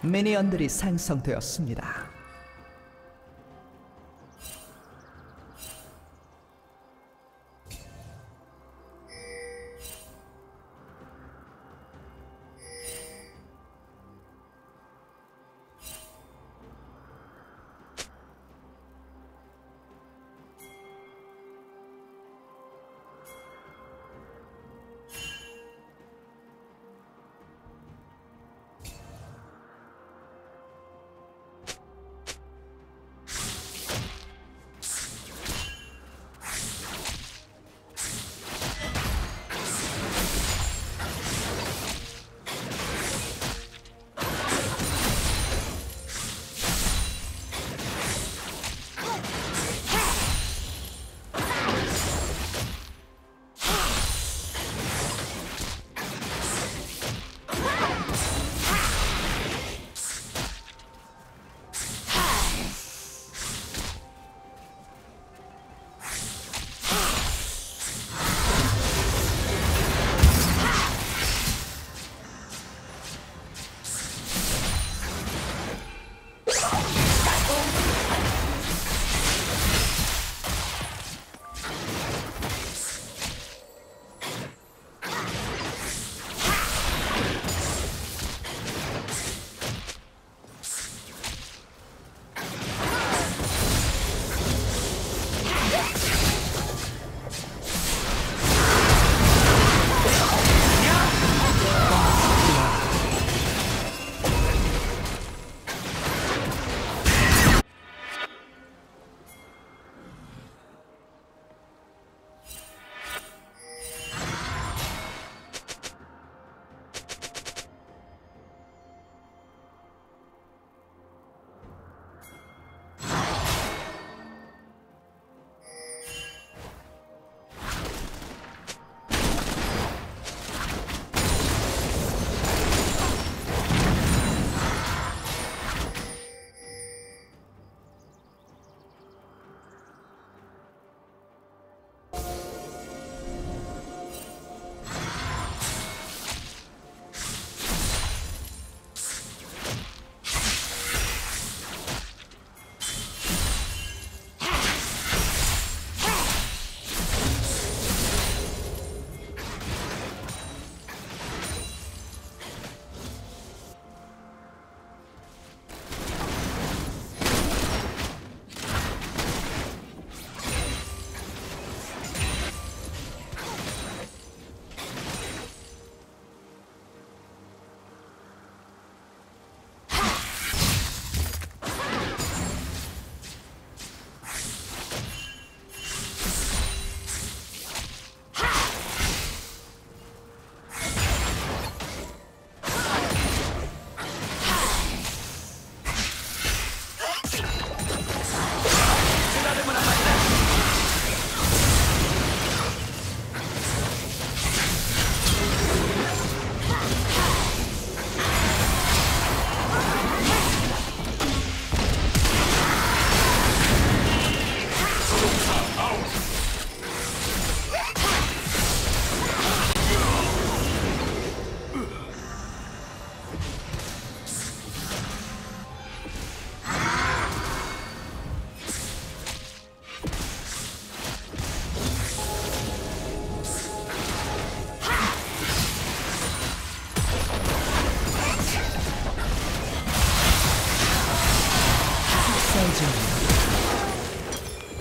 미니언들이 생성되었습니다.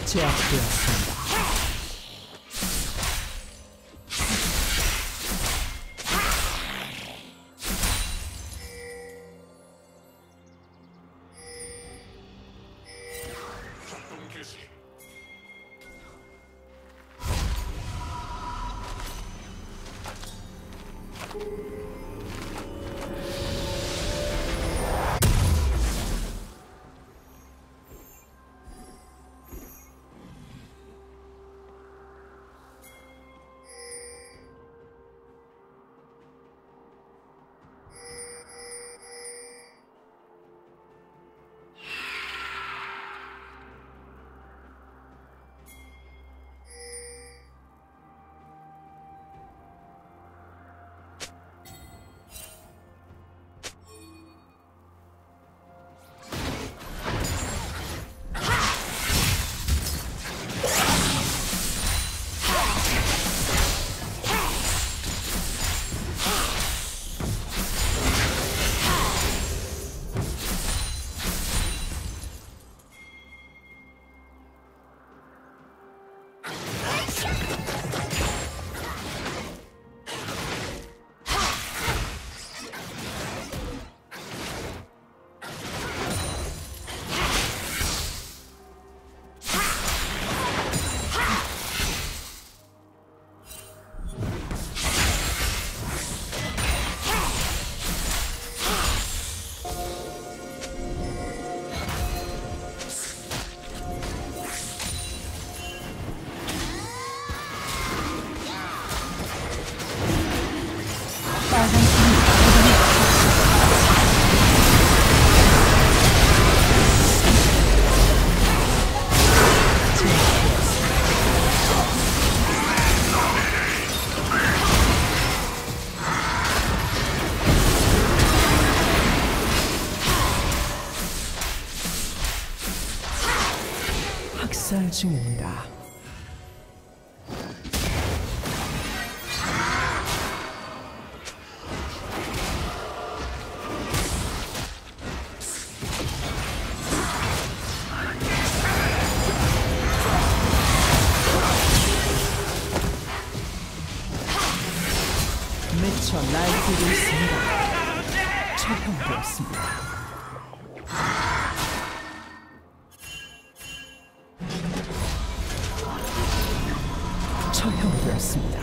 제압되었습니다. 학살 중입니다. 미쳐 날뛰고 있습니다. 처형되었습니다. 처형되었습니다.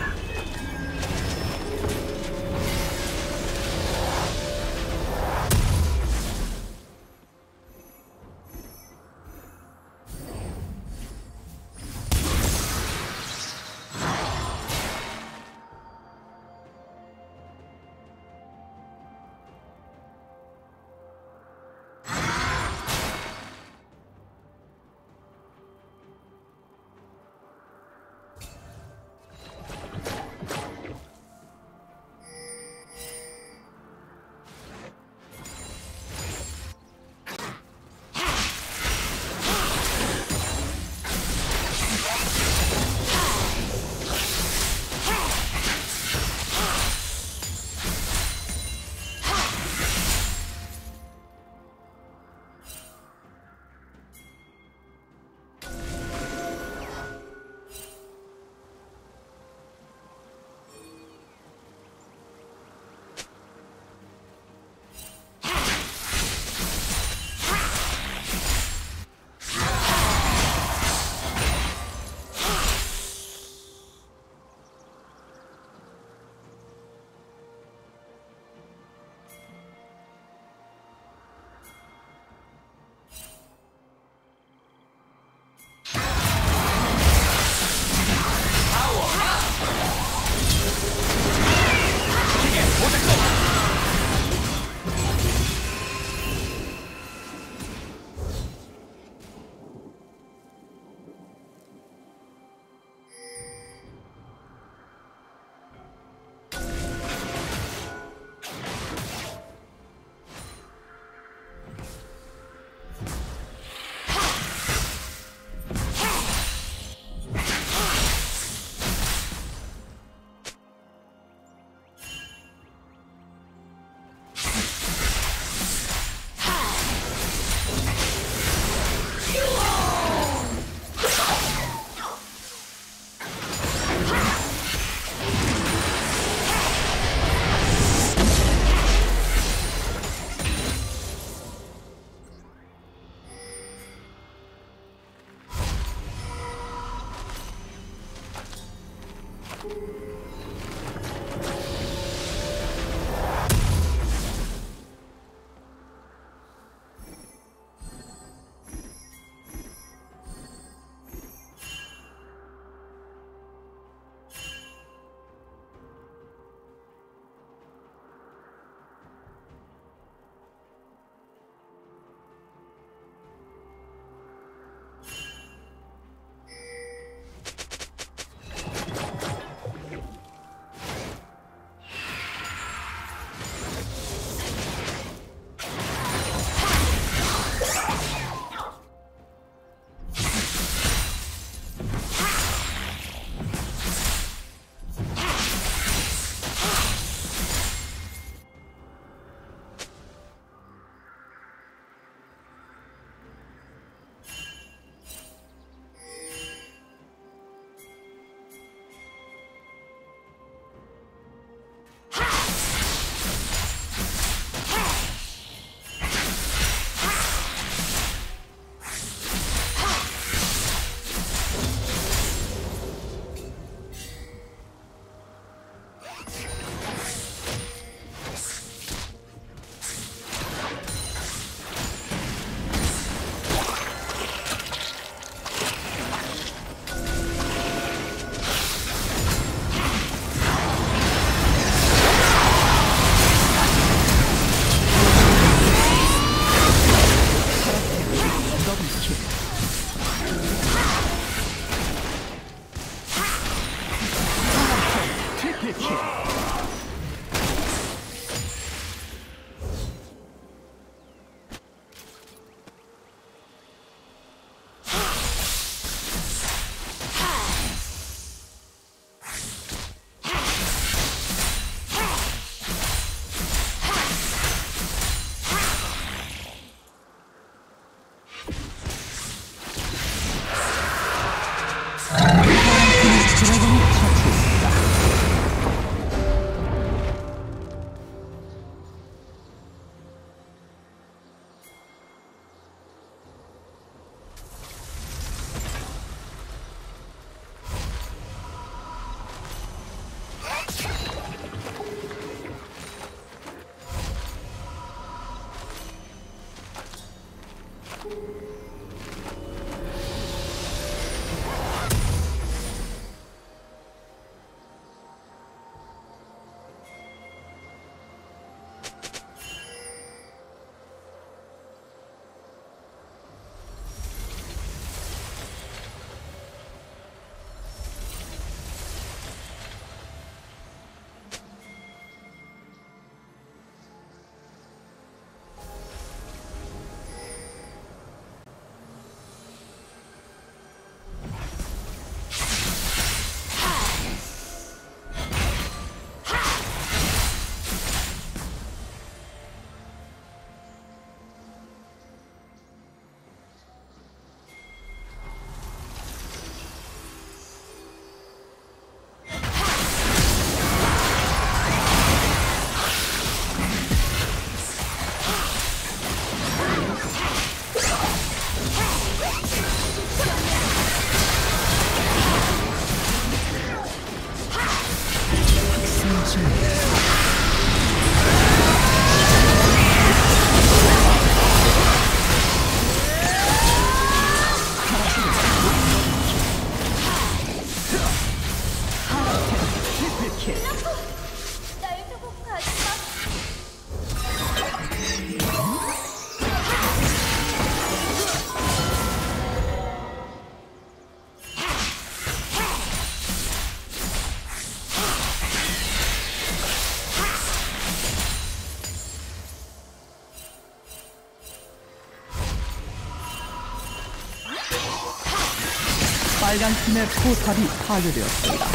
빨간 팀의 포탑이 파괴되었습니다.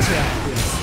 제압되었습니다.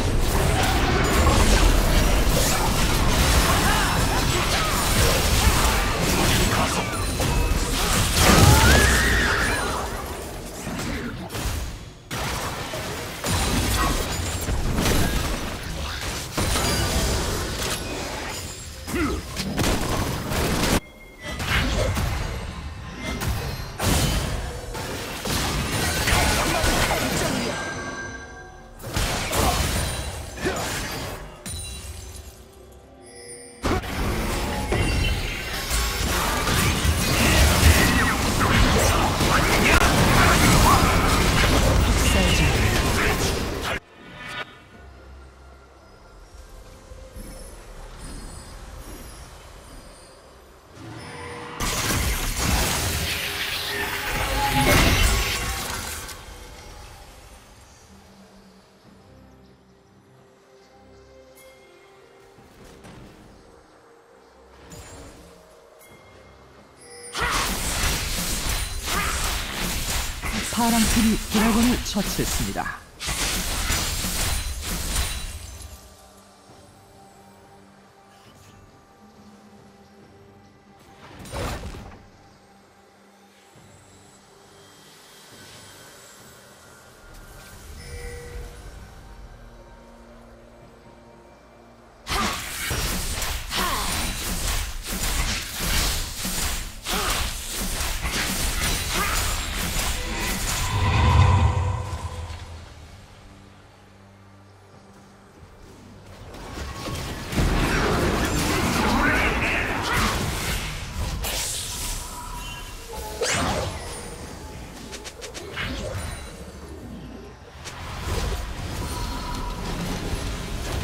팀의 포탑이 파괴되었습니다. 파랑팀이 드래곤을 처치했습니다.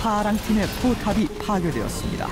파랑팀의 포탑이 파괴되었습니다.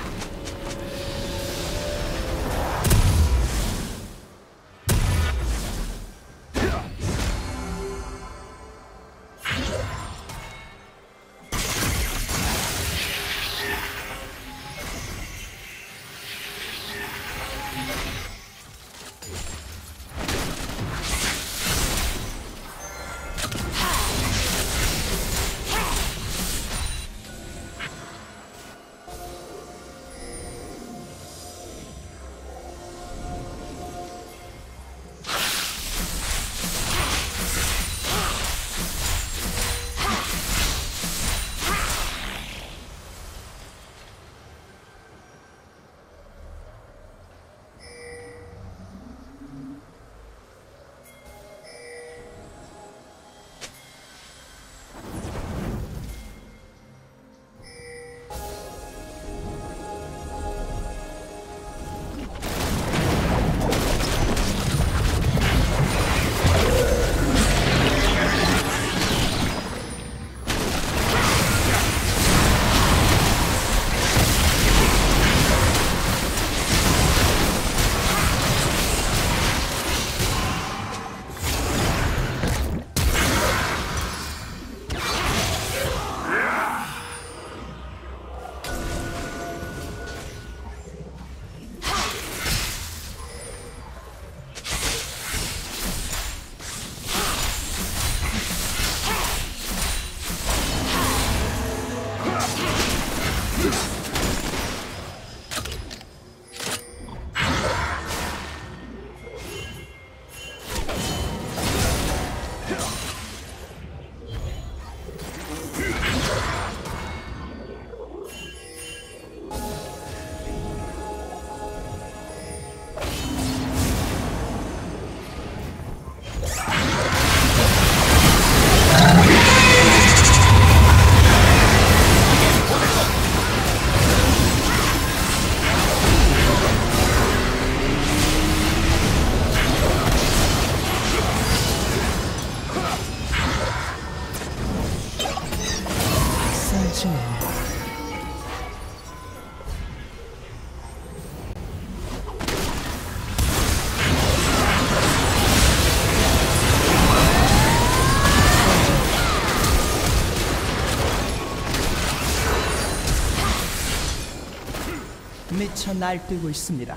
미쳐 날뛰고 있습니다.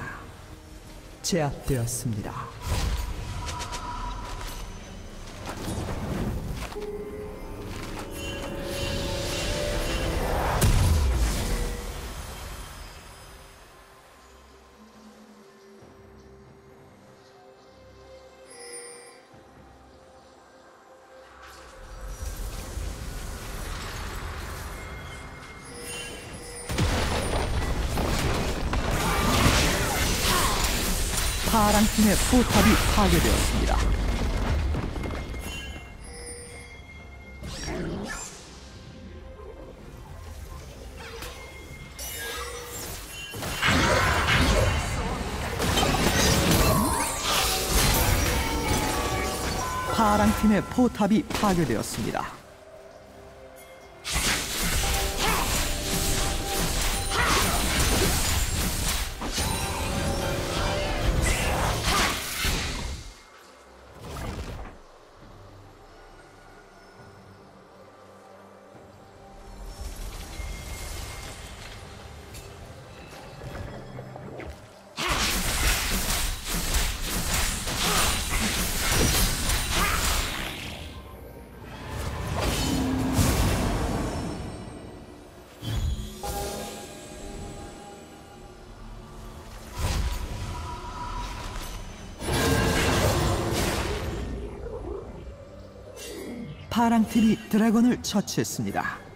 제압되었습니다. 파랑팀의 포탑이 파괴되었습니다. 파랑팀의 포탑이 파괴되었습니다. 파랑팀이 드래곤을 처치했습니다.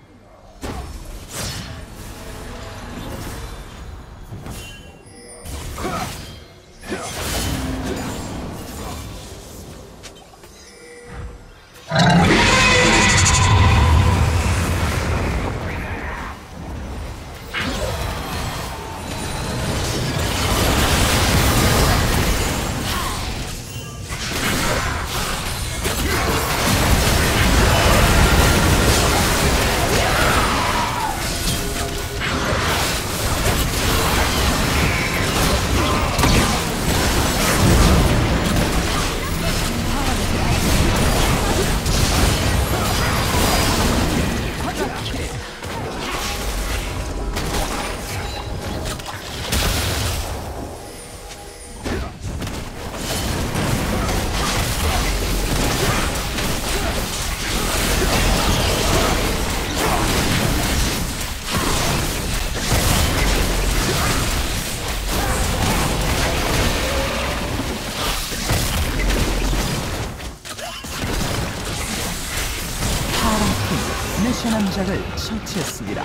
시작을 처치했습니다.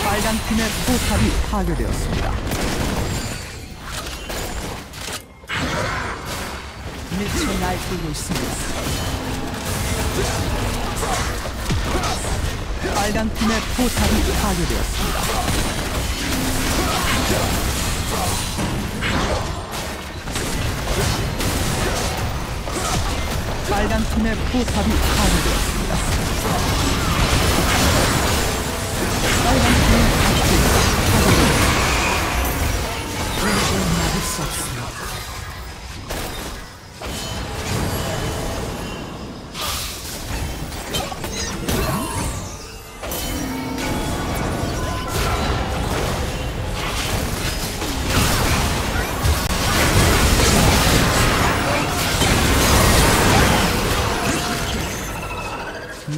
빨강팀의 포탑이 파괴되었습니다. 미쳐 날뛰고 있습니다. 빨강팀의 포탑이 파괴되었습니다. 빨강팀의 포탑이 파괴되었습니다.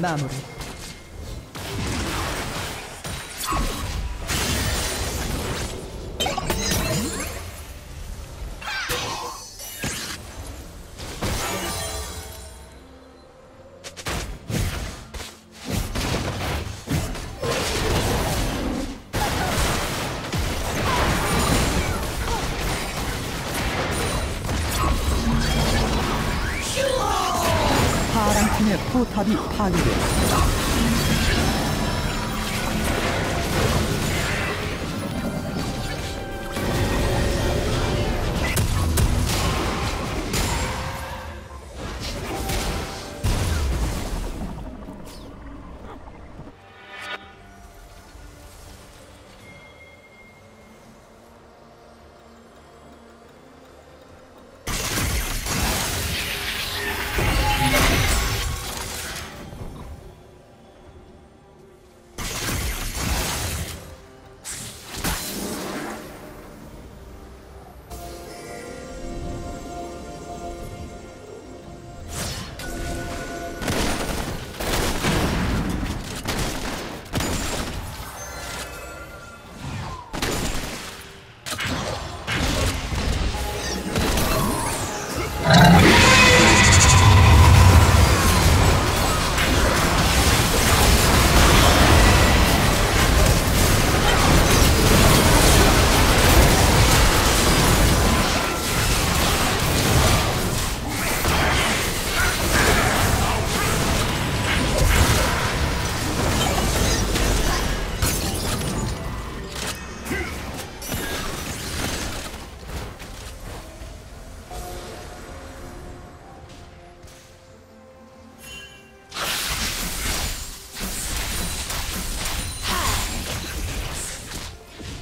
마무리. 팀의 포탑이 파괴되었습니다.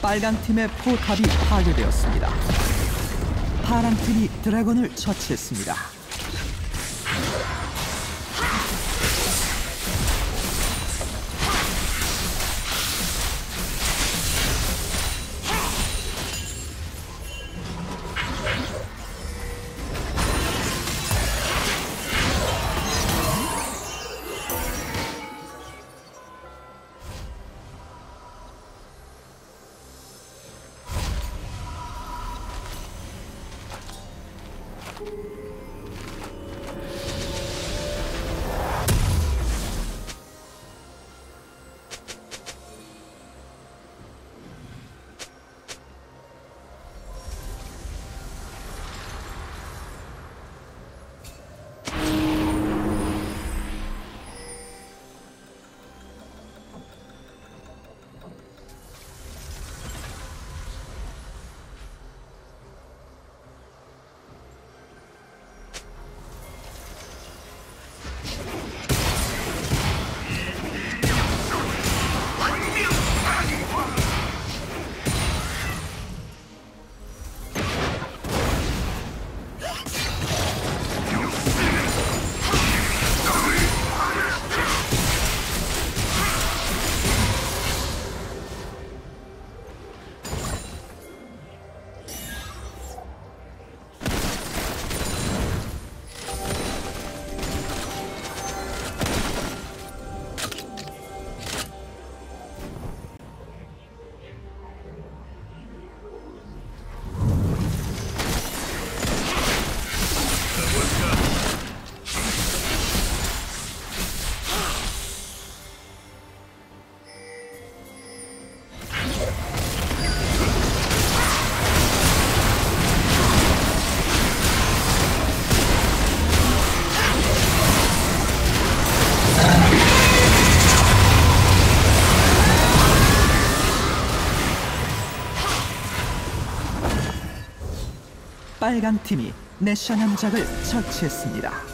빨간 팀의 포탑이 파괴되었습니다. 파란 팀이 드래곤을 처치했습니다. 빨간 팀이 내셔 함작을 처치했습니다.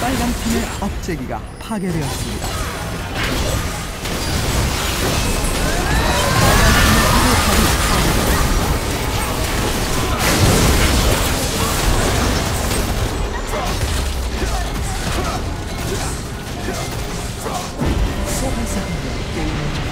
빨간팀의 업체기가 파괴되었습니다. 빨간팀의 업체기가 파괴되었습니다. 소환사분들 게임을